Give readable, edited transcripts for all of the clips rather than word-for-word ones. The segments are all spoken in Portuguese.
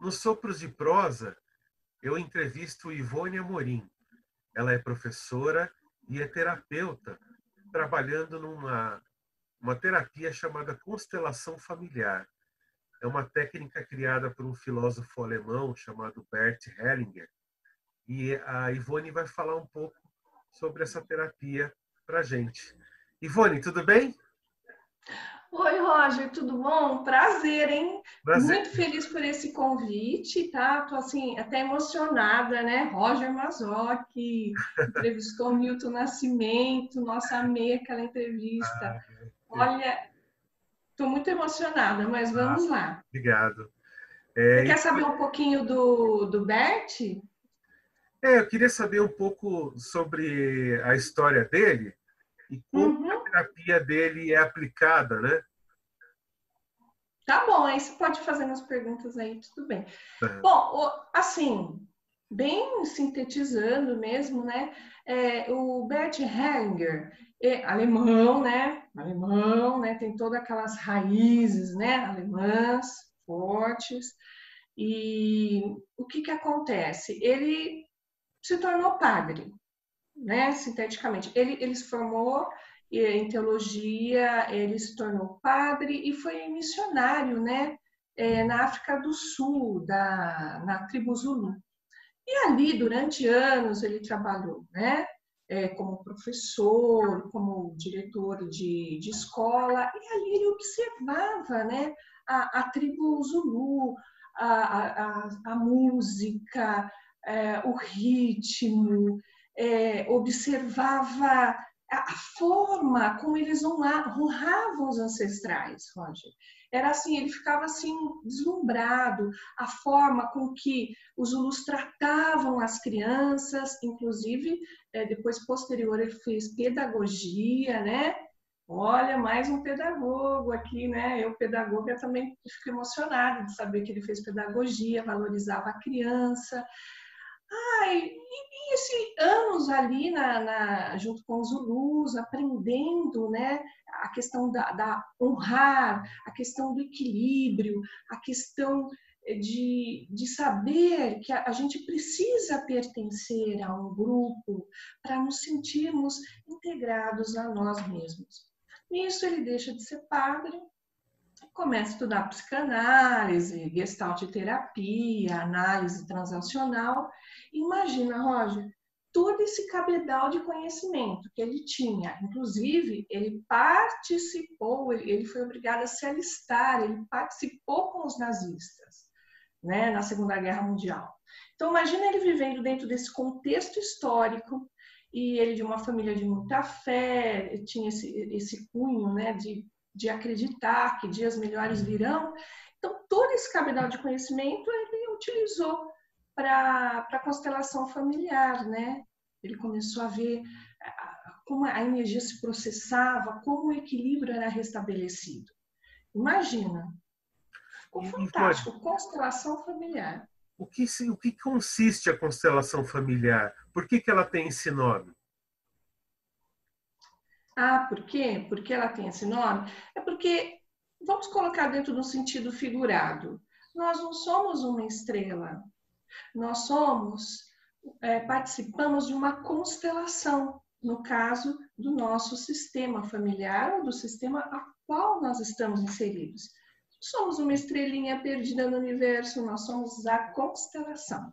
Nos Sopros de Prosa, eu entrevisto Ivone Amorin. Ela é professora e é terapeuta, trabalhando numa terapia chamada Constelação Familiar. É uma técnica criada por um filósofo alemão chamado Bert Hellinger. E a Ivone vai falar um pouco sobre essa terapia para a gente. Ivone, tudo bem? Oi, Roger, tudo bom? Prazer, hein? Prazer. Muito feliz por esse convite, tá? Tô assim, até emocionada, né? Roger Mazocchi entrevistou Milton Nascimento, nossa, amei aquela entrevista. Olha, tô muito emocionada, mas vamos lá. Obrigado. Você quer saber um pouquinho do Bert? Eu queria saber um pouco sobre a história dele e como a terapia dele é aplicada, né? Tá bom, aí você pode fazer umas perguntas aí, tudo bem. Uhum. Bom, assim, bem sintetizando mesmo, né? O Bert Hellinger, alemão, né? Tem todas aquelas raízes, né? Alemãs, fortes. E o que acontece? Ele se tornou padre, né? Sinteticamente. Ele se formou em teologia, ele se tornou padre e foi missionário, né? Na África do Sul, na tribo Zulu. E ali, durante anos, ele trabalhou, né? Como professor, como diretor de escola. E ali ele observava, né? A tribo Zulu, a música, o ritmo, observava a forma como eles honravam os ancestrais, Roger. Era assim, ele ficava assim deslumbrado, a forma com que os Zulus tratavam as crianças, inclusive, depois, posterior, ele fez pedagogia, né? Olha, mais um pedagogo aqui, né? Eu, pedagoga, também fico emocionada de saber que ele fez pedagogia, valorizava a criança. E esses anos ali junto com os Zulus, aprendendo, né, a questão da honrar, a questão do equilíbrio, a questão de saber que a gente precisa pertencer a um grupo para nos sentirmos integrados a nós mesmos. Nisso ele deixa de ser padre, começa a estudar psicanálise, gestalt terapia, análise transacional. Imagina, Roger, todo esse cabedal de conhecimento que ele tinha. Inclusive, ele participou, ele foi obrigado a se alistar, ele participou com os nazistas, né, na Segunda Guerra Mundial. Então, imagina ele vivendo dentro desse contexto histórico, e ele de uma família de muita fé, tinha esse cunho, né, de acreditar que dias melhores virão. Então, todo esse cabedal de conhecimento ele utilizou para a constelação familiar, né? Ele começou a ver como a energia se processava, como o equilíbrio era restabelecido. Imagina! Ficou fantástico, pode... Constelação familiar. O que consiste a constelação familiar? Por que ela tem esse nome? Por quê? Por que ela tem esse nome? É porque, vamos colocar dentro de um sentido figurado, nós não somos uma estrela, nós somos, participamos de uma constelação, no caso do nosso sistema familiar, ou do sistema a qual nós estamos inseridos. Somos uma estrelinha perdida no universo, nós somos a constelação.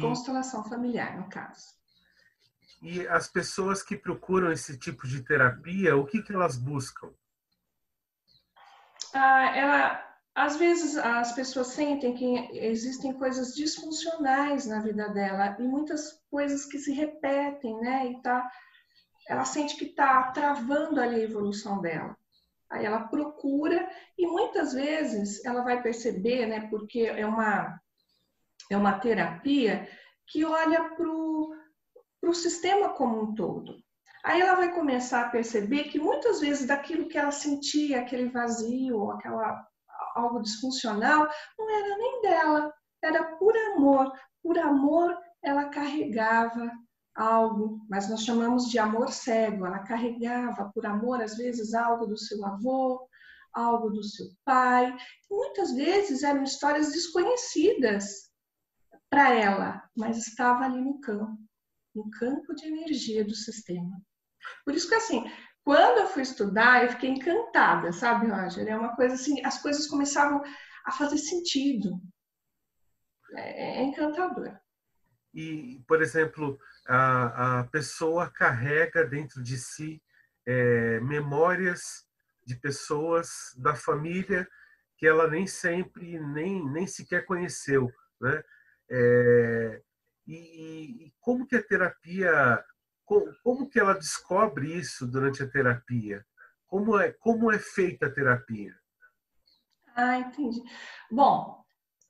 Constelação familiar, no caso. E as pessoas que procuram esse tipo de terapia, o que elas buscam? Às vezes as pessoas sentem que existem coisas disfuncionais na vida dela e muitas coisas que se repetem, né? E ela sente que está travando ali a evolução dela. Aí ela procura e muitas vezes ela vai perceber, né? Porque é uma é uma terapia que olha para o sistema como um todo. Aí ela vai começar a perceber que muitas vezes daquilo que ela sentia, aquele vazio, algo disfuncional, não era nem dela, era por amor. Por amor ela carregava algo, mas nós chamamos de amor cego. Ela carregava por amor, às vezes, algo do seu avô, algo do seu pai. Muitas vezes eram histórias desconhecidas para ela, mas estava ali no campo de energia do sistema. Por isso que, assim, quando eu fui estudar, eu fiquei encantada, sabe, Roger? É uma coisa assim, as coisas começavam a fazer sentido. É encantador. E, por exemplo, a pessoa carrega dentro de si memórias de pessoas da família que ela nem sempre, nem sequer conheceu, né? E como que a terapia, como que ela descobre isso durante a terapia? Como é feita a terapia? Ah, entendi. Bom,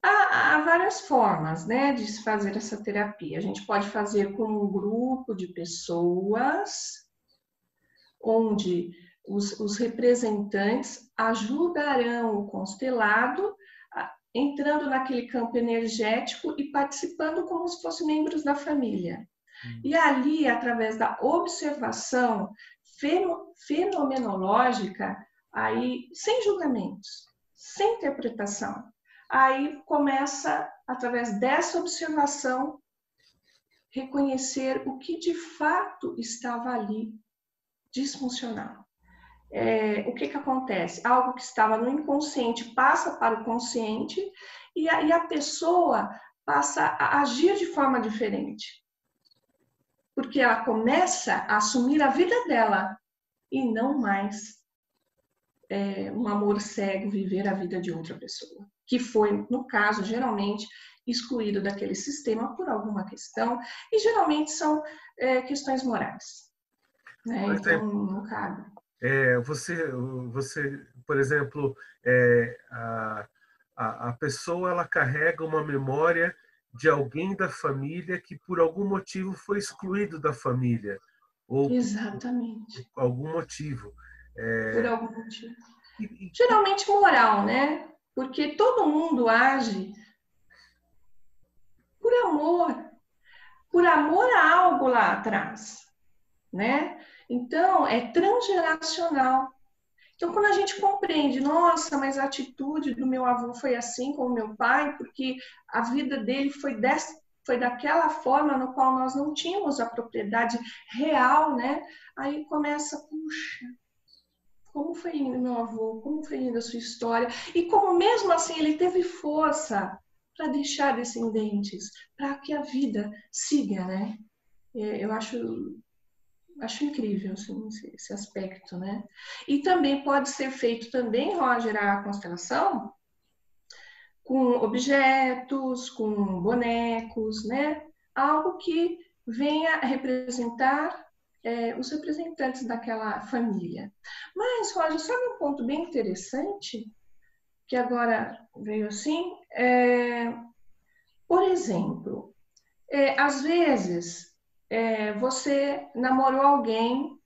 há várias formas, né, de se fazer essa terapia. A gente pode fazer com um grupo de pessoas, onde os representantes ajudarão o constelado entrando naquele campo energético e participando como se fossem membros da família. E ali, através da observação fenomenológica, aí, sem julgamentos, sem interpretação, aí começa, através dessa observação, reconhecer o que de fato estava ali disfuncional. O que acontece? Algo que estava no inconsciente passa para o consciente e a pessoa passa a agir de forma diferente. Porque ela começa a assumir a vida dela e não mais um amor cego viver a vida de outra pessoa. Que foi, no caso, geralmente excluído daquele sistema por alguma questão e geralmente são questões morais. Né? Então, não cabe. Você, por exemplo, a pessoa ela carrega uma memória de alguém da família que por algum motivo foi excluído da família. Ou exatamente. Por algum motivo. Por algum motivo. Geralmente moral, né? Porque todo mundo age por amor a algo lá atrás, né? Então, é transgeracional. Então, quando a gente compreende, nossa, mas a atitude do meu avô foi assim com o meu pai, porque a vida dele foi daquela forma no qual nós não tínhamos a propriedade real, né? Aí começa, puxa, como foi indo meu avô, como foi indo a sua história, e como mesmo assim ele teve força para deixar descendentes, para que a vida siga, né? Eu acho incrível assim, esse aspecto, né? E também pode ser feito também, Roger, a constelação com objetos, com bonecos, né? Algo que venha representar os representantes daquela família. Mas, Roger, sabe um ponto bem interessante que agora veio assim? Por exemplo, às vezes... você namorou alguém,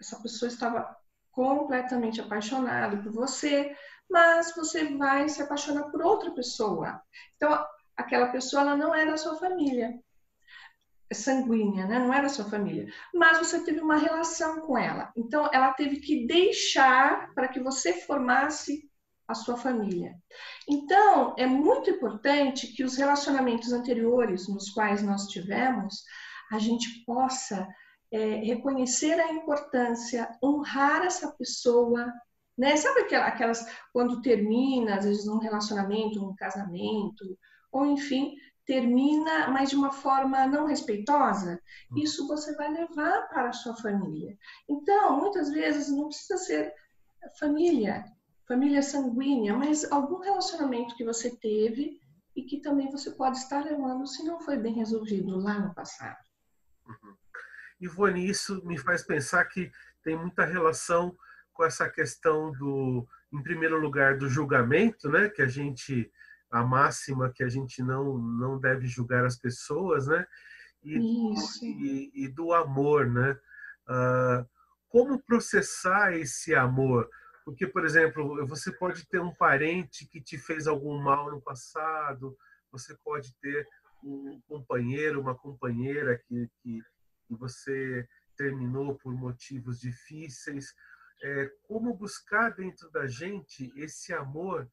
essa pessoa estava completamente apaixonada por você, mas você vai se apaixonar por outra pessoa. Então, aquela pessoa ela não era da sua família, sanguínea, né? Não era da sua família, mas você teve uma relação com ela. Então, ela teve que deixar para que você formasse a sua família. Então, é muito importante que os relacionamentos anteriores nos quais nós tivemos, a gente possa reconhecer a importância, honrar essa pessoa, né? Sabe aquelas quando termina, às vezes, um relacionamento, um casamento, ou enfim, termina, mas de uma forma não respeitosa? Isso você vai levar para a sua família. Então, muitas vezes, não precisa ser família sanguínea, mas algum relacionamento que você teve e que também você pode estar levando se não foi bem resolvido lá no passado. Uhum. Ivone, isso me faz pensar que tem muita relação com essa questão do, em primeiro lugar, do julgamento, né? Que a gente a máxima que a gente não deve julgar as pessoas, né? E do amor, né? Como processar esse amor? Porque, por exemplo, você pode ter um parente que te fez algum mal no passado, você pode ter um companheiro, uma companheira que você terminou por motivos difíceis. Como buscar dentro da gente esse amor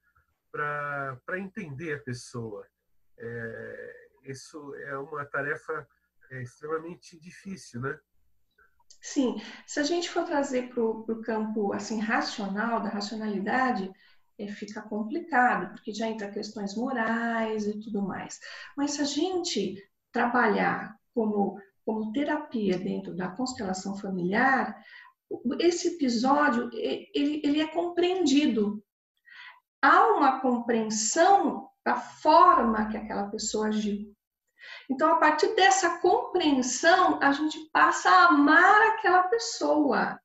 para entender a pessoa? Isso é uma tarefa extremamente difícil, né? Sim, se a gente for trazer para o campo assim, racional, da racionalidade, fica complicado, porque já entra questões morais e tudo mais. Mas se a gente trabalhar como terapia dentro da constelação familiar, esse episódio ele é compreendido. Há uma compreensão da forma que aquela pessoa agiu. Então, a partir dessa compreensão, a gente passa a amar aquela pessoa.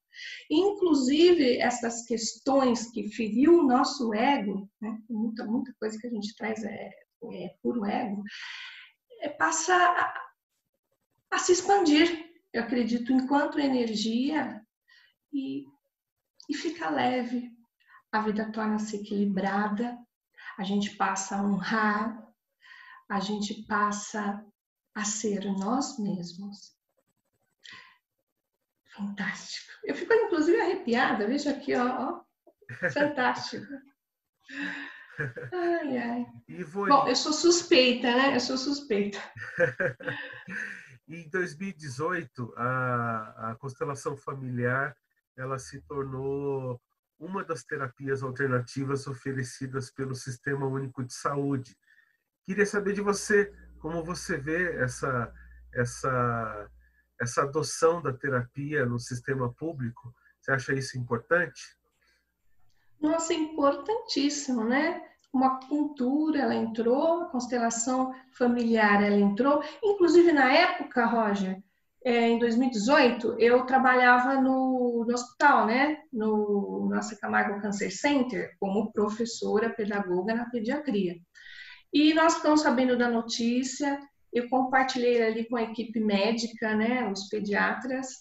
Inclusive, essas questões que feriu o nosso ego, né? Muita coisa que a gente traz é puro ego, passa a se expandir, eu acredito, enquanto energia, e fica leve. A vida torna-se equilibrada, a gente passa a honrar, a gente passa a ser nós mesmos. Fantástico. Eu fico, inclusive, arrepiada. Veja aqui, ó. Fantástico. Ai, ai. Ivone... Bom, eu sou suspeita, né? Eu sou suspeita. Em 2018, a constelação familiar, ela se tornou uma das terapias alternativas oferecidas pelo Sistema Único de Saúde. Queria saber de você, como você vê essa adoção da terapia no sistema público. Você acha isso importante? Nossa, é importantíssimo, né? Uma acupuntura, ela entrou, a constelação familiar, ela entrou. Inclusive, na época, Roger, em 2018, eu trabalhava no hospital, né? No nosso Camargo Cancer Center, como professora pedagoga na pediatria. E nós estamos sabendo da notícia, eu compartilhei ali com a equipe médica, né, os pediatras.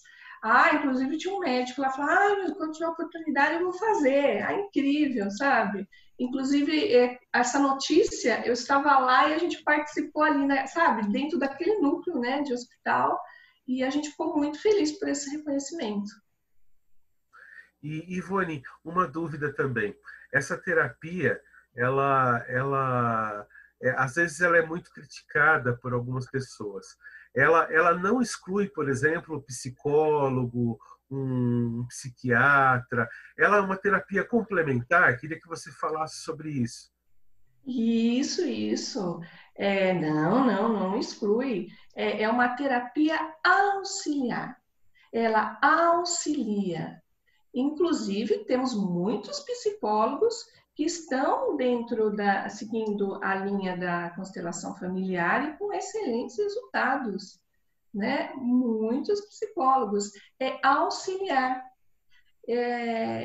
Inclusive tinha um médico lá, falou, quando tiver oportunidade eu vou fazer. Incrível, sabe? Inclusive, essa notícia, eu estava lá e a gente participou ali, né, sabe? Dentro daquele núcleo, né, de hospital. E a gente ficou muito feliz por esse reconhecimento. E, Ivone, uma dúvida também. Essa terapia, às vezes ela é muito criticada por algumas pessoas. Ela não exclui, por exemplo, um psicólogo, um psiquiatra. Ela é uma terapia complementar? Queria que você falasse sobre isso. Isso. Não exclui. É uma terapia auxiliar. Ela auxilia. Inclusive, temos muitos psicólogos que estão seguindo a linha da constelação familiar e com excelentes resultados, né? Muitos psicólogos. É auxiliar.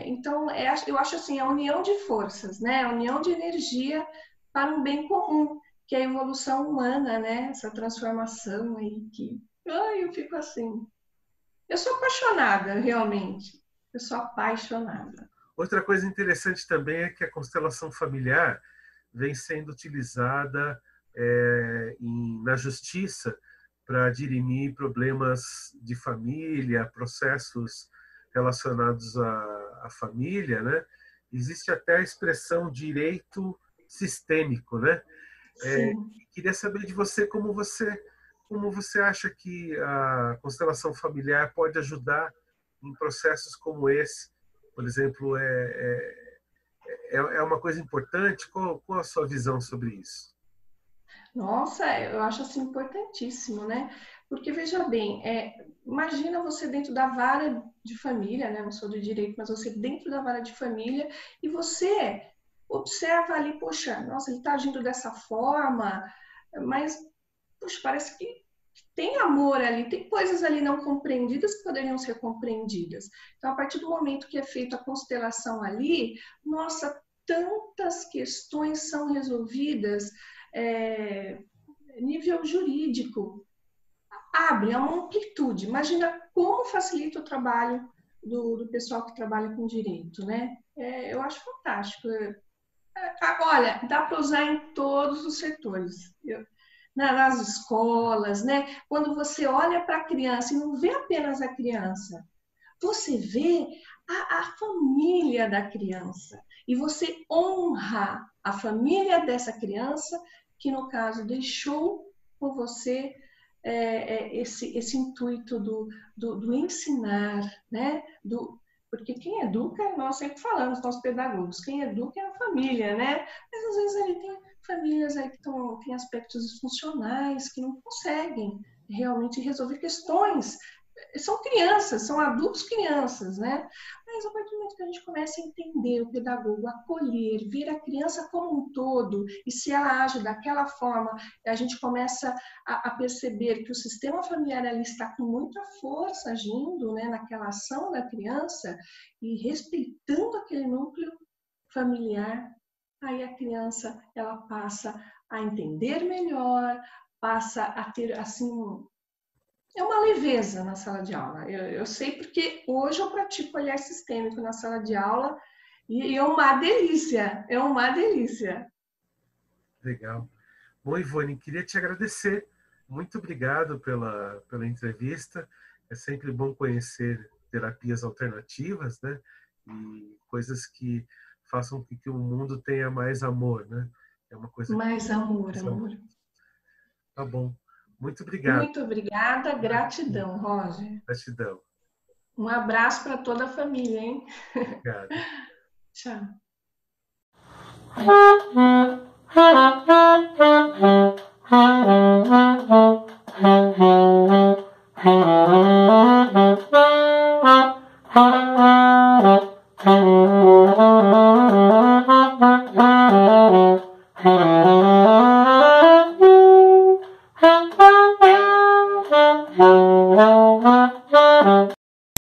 Então, eu acho assim, a união de forças, né? A união de energia para um bem comum, que é a evolução humana, né? Essa transformação aí que... eu fico assim... Eu sou apaixonada, realmente. Eu sou apaixonada. Outra coisa interessante também é que a constelação familiar vem sendo utilizada na justiça para dirimir problemas de família, processos relacionados à família, né? Existe até a expressão direito sistêmico, né? Queria saber de você como você acha que a constelação familiar pode ajudar em processos como esse. Por exemplo, é uma coisa importante? Qual a sua visão sobre isso? Nossa, eu acho assim importantíssimo, né? Porque, veja bem, imagina você dentro da vara de família, né? Não sou do direito, mas você dentro da vara de família e você observa ali, poxa, nossa, ele está agindo dessa forma, mas, poxa, parece que tem amor ali, tem coisas ali não compreendidas que poderiam ser compreendidas. Então, a partir do momento que é feita a constelação ali, nossa, tantas questões são resolvidas nível jurídico. Abre, é uma amplitude. Imagina como facilita o trabalho do pessoal que trabalha com direito, né? Eu acho fantástico. Olha, dá para usar em todos os setores. Nas escolas, né? Quando você olha para a criança e não vê apenas a criança, você vê a família da criança e você honra a família dessa criança que, no caso, deixou por você esse intuito do ensinar, né? Porque quem educa, nós sempre falamos, nós pedagogos, quem educa é a família, né? Mas às vezes aí tem famílias aí que têm aspectos disfuncionais, que não conseguem realmente resolver questões. São crianças, são adultos crianças, né? Mas a partir do momento que a gente começa a entender o pedagogo, acolher, ver a criança como um todo, e se ela age daquela forma, a gente começa a perceber que o sistema familiar ali está com muita força agindo, né, naquela ação da criança, e respeitando aquele núcleo familiar, aí a criança ela passa a entender melhor, passa a ter, assim, é uma leveza na sala de aula. Eu sei porque hoje eu pratico olhar sistêmico na sala de aula e é uma delícia, é uma delícia. Legal. Bom, Ivone, queria te agradecer. Muito obrigado pela entrevista. É sempre bom conhecer terapias alternativas, né? E coisas que façam com que o mundo tenha mais amor, né? É uma coisa mais amor. Tá bom. Muito obrigado. Muito obrigada. Gratidão, Roger. Gratidão. Um abraço para toda a família, hein? Obrigado. Tchau.